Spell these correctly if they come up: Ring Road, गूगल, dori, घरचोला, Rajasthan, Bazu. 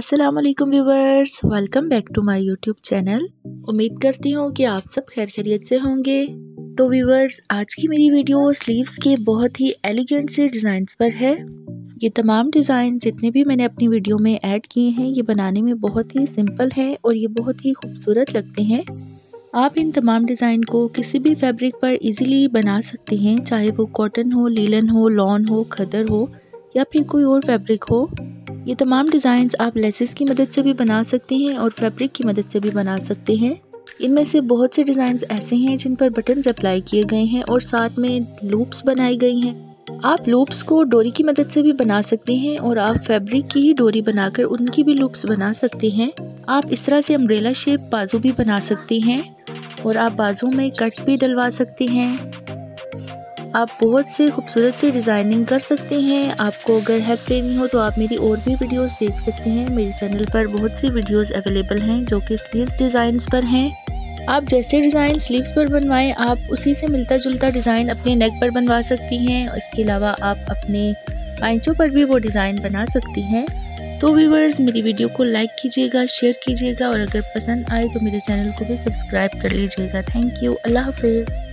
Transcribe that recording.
अस्सलामुअलैकुम viewers, welcome back to my YouTube channel. उम्मीद करती हूँ कि आप सब खैर खैरियत से होंगे। तो व्यूवर्स, आज की मेरी वीडियो स्लीव्स के बहुत ही एलिगेंट से डिज़ाइंस पर है। ये तमाम डिज़ाइन जितने भी मैंने अपनी वीडियो में ऐड किए हैं, ये बनाने में बहुत ही सिंपल है और ये बहुत ही खूबसूरत लगते हैं। आप इन तमाम डिज़ाइन को किसी भी फैब्रिक पर इजीली बना सकते हैं, चाहे वो कॉटन हो, लीलन हो, लॉन हो, खदर हो या फिर कोई और फैब्रिक हो। ये तमाम डिज़ाइंस आप लेसेस की मदद से भी बना सकते हैं और फैब्रिक की मदद से भी बना सकते हैं। इनमें से बहुत से डिज़ाइंस ऐसे हैं जिन पर बटन्स अप्लाई किए गए हैं और साथ में लूप्स बनाई गई हैं। आप लूप्स को डोरी की मदद से भी बना सकते हैं और आप फैब्रिक की ही डोरी बनाकर उनकी भी लूप्स बना सकते हैं। आप इस तरह से अम्ब्रेला शेप बाजू भी बना सकते हैं और आप बाजू में कट भी डलवा सकते हैं। आप बहुत से खूबसूरत से डिज़ाइनिंग कर सकते हैं। आपको अगर हेल्प लेनी हो तो आप मेरी और भी वीडियोस देख सकते हैं। मेरे चैनल पर बहुत सी वीडियोस अवेलेबल हैं जो कि स्लीव्स डिज़ाइंस पर हैं। आप जैसे डिज़ाइन स्लीव्स पर बनवाएं, आप उसी से मिलता जुलता डिज़ाइन अपने नेक पर बनवा सकती हैं। इसके अलावा आप अपने पैंचों पर भी वो डिज़ाइन बना सकती हैं। तो व्यूवर्स, मेरी वीडियो को लाइक कीजिएगा, शेयर कीजिएगा और अगर पसंद आए तो मेरे चैनल को भी सब्सक्राइब कर लीजिएगा। थैंक यू, अल्लाह हाफिज़।